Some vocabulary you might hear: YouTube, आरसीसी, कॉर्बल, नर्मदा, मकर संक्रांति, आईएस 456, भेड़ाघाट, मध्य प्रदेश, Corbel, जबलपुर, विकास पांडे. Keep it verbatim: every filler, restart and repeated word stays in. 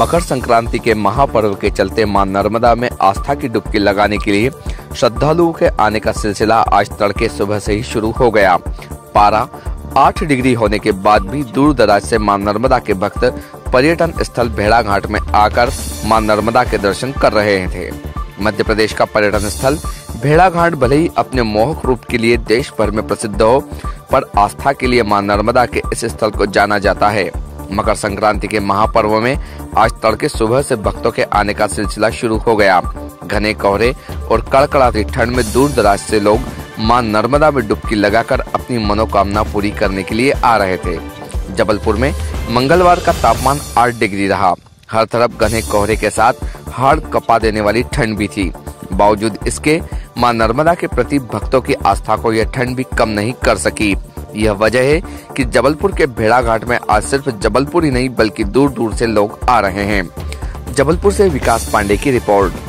मकर संक्रांति के महापर्व के चलते मां नर्मदा में आस्था की डुबकी लगाने के लिए श्रद्धालुओं के आने का सिलसिला आज तड़के सुबह से ही शुरू हो गया। पारा आठ डिग्री होने के बाद भी दूर दराज से मां नर्मदा के भक्त पर्यटन स्थल भेड़ाघाट में आकर मां नर्मदा के दर्शन कर रहे थे। मध्य प्रदेश का पर्यटन स्थल भेड़ाघाट भले ही अपने मोहक रूप के लिए देश भर में प्रसिद्ध हो, पर आस्था के लिए मां नर्मदा के इस स्थल को जाना जाता है। मकर संक्रांति के महापर्व में आज तड़के सुबह से भक्तों के आने का सिलसिला शुरू हो गया। घने कोहरे और कड़कड़ाती ठंड में दूर दराज से लोग मां नर्मदा में डुबकी लगाकर अपनी मनोकामना पूरी करने के लिए आ रहे थे। जबलपुर में मंगलवार का तापमान आठ डिग्री रहा। हर तरफ घने कोहरे के साथ हाड़ कपा देने वाली ठंड भी थी। बावजूद इसके मां नर्मदा के प्रति भक्तों की आस्था को यह ठंड भी कम नहीं कर सकी। यह वजह है कि जबलपुर के भेड़ाघाट में आज सिर्फ जबलपुर ही नहीं बल्कि दूर दूर से लोग आ रहे हैं। जबलपुर से विकास पांडे की रिपोर्ट।